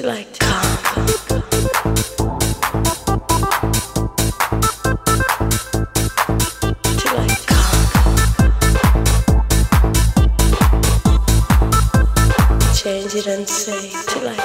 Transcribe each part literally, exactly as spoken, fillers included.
she liked calm. Change it and say to like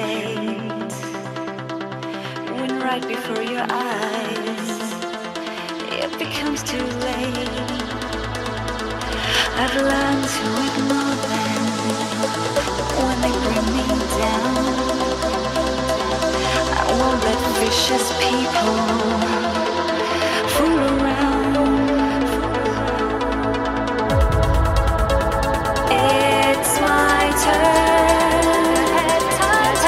fate, when right before your eyes it becomes too late. I've learned to ignore them when they bring me down. I won't let vicious people fool around. It's my turn. It's my turn.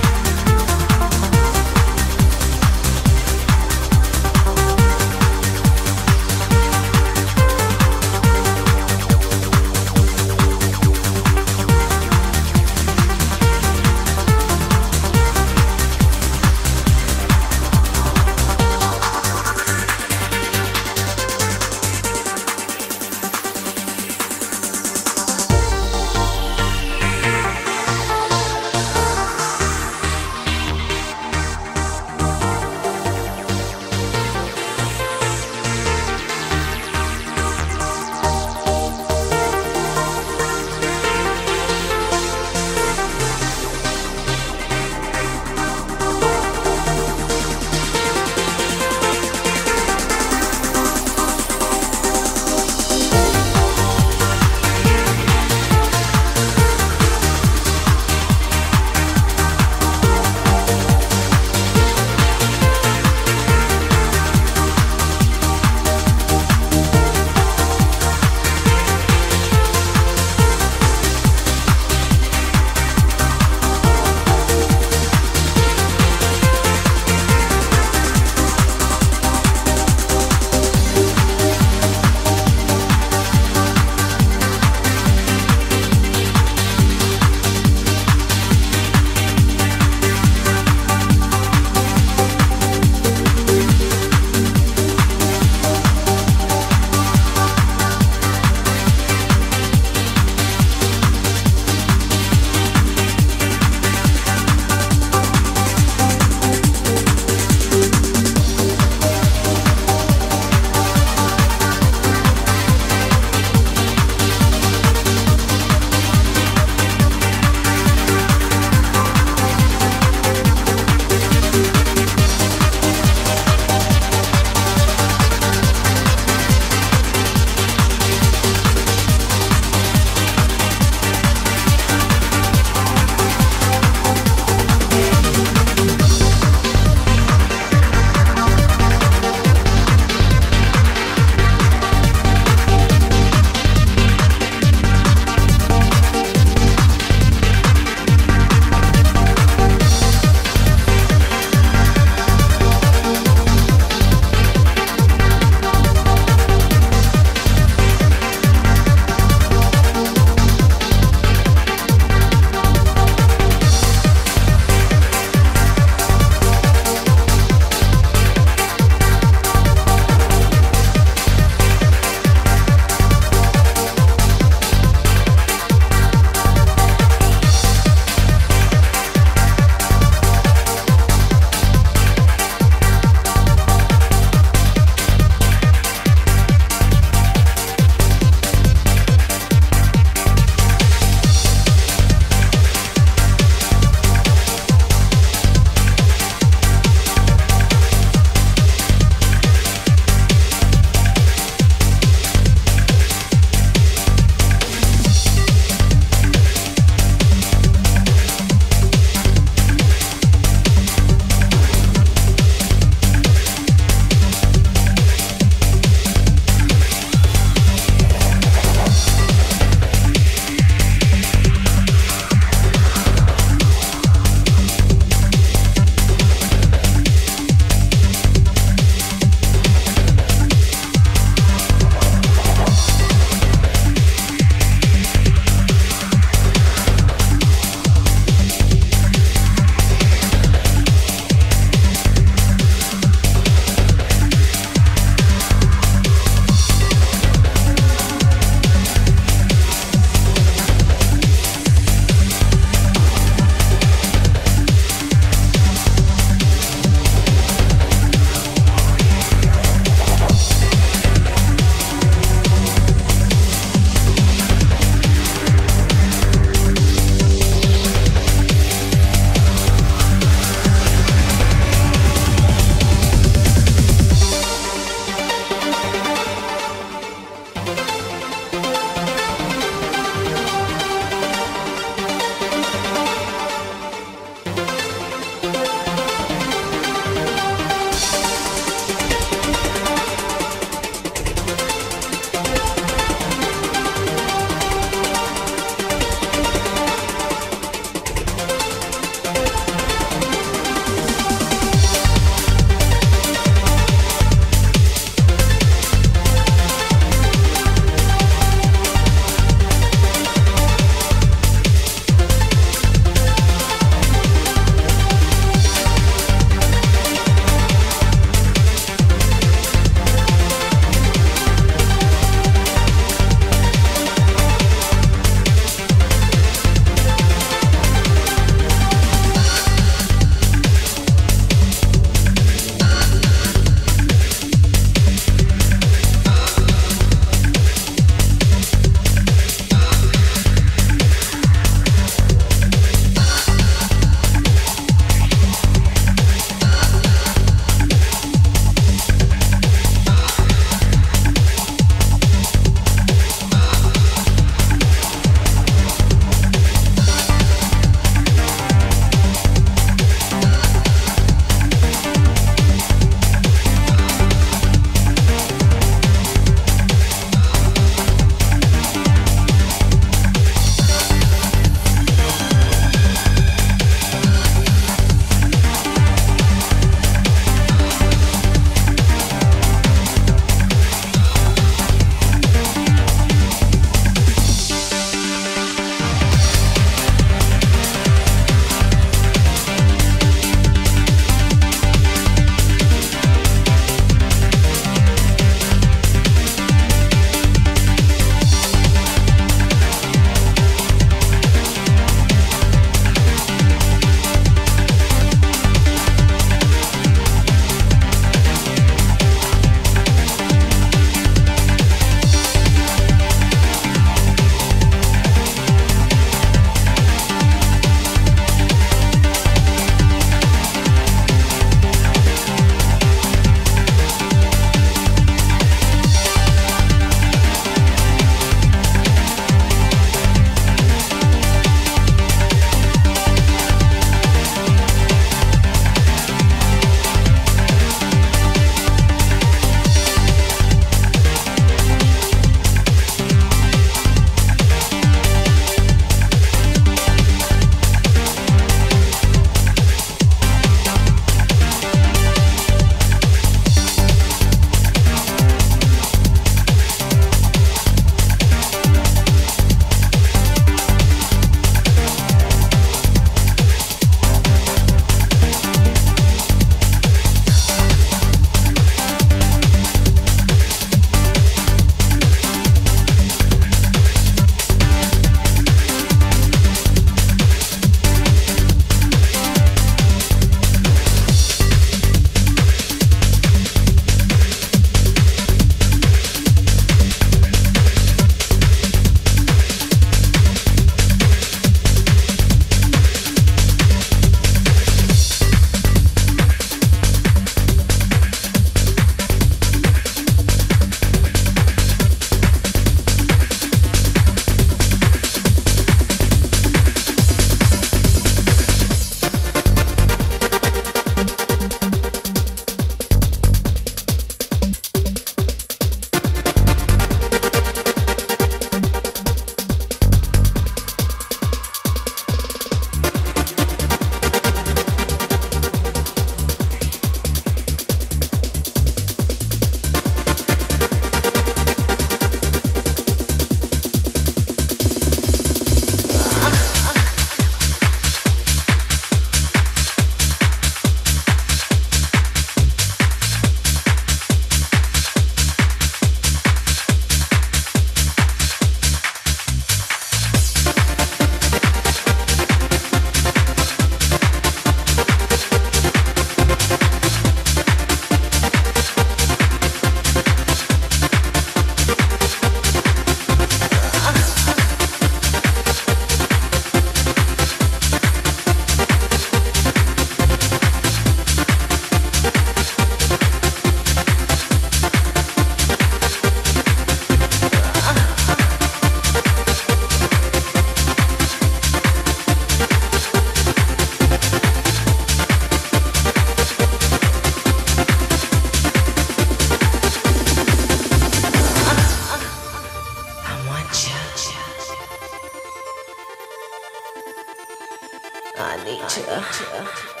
I need you.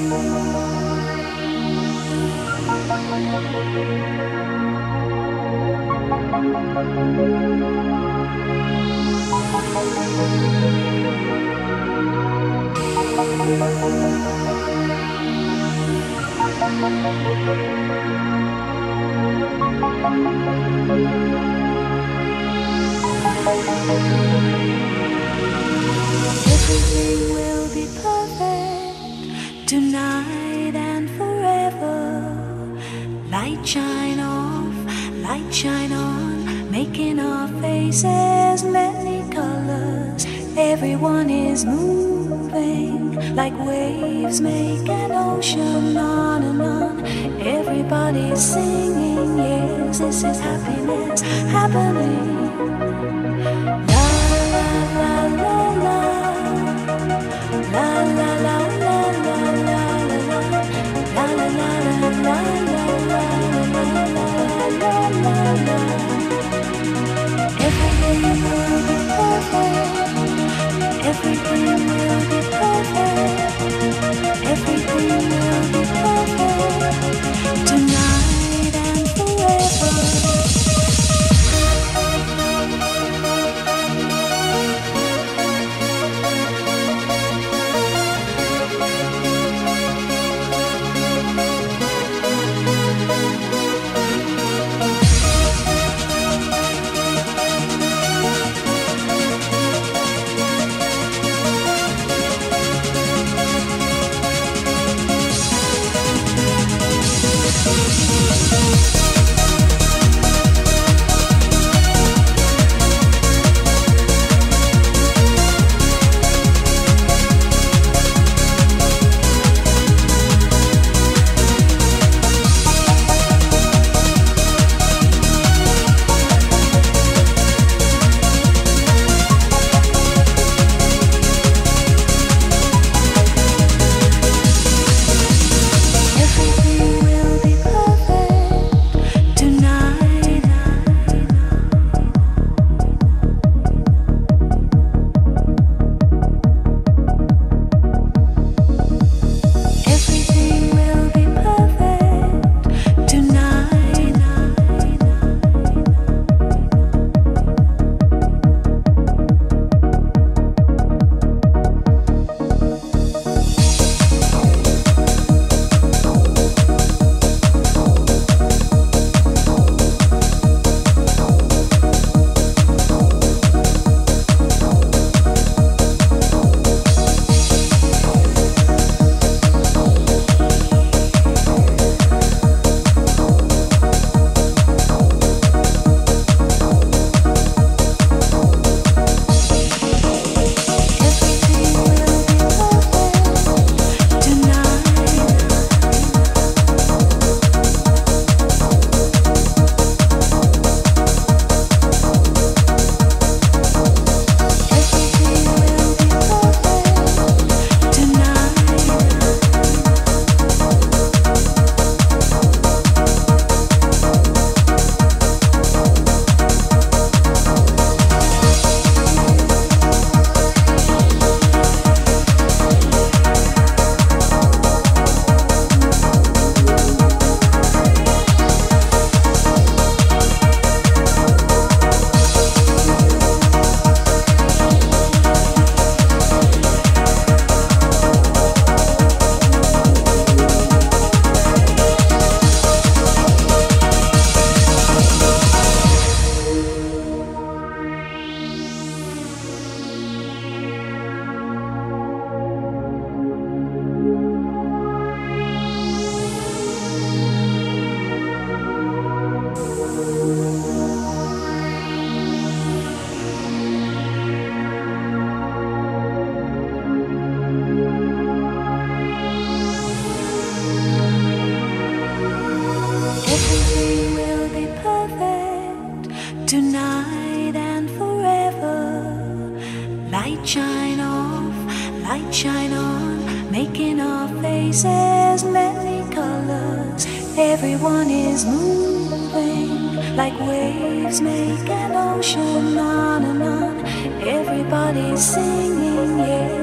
Everything will be perfect tonight and forever. Light shine off, light shine on, making our faces many colors. Everyone is moving like waves make an ocean, on and on. Everybody's singing, yes, this is happiness happening. La la la. Everything will be perfect. Everything will be perfect tonight and forever.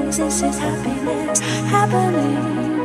This is happiness happening.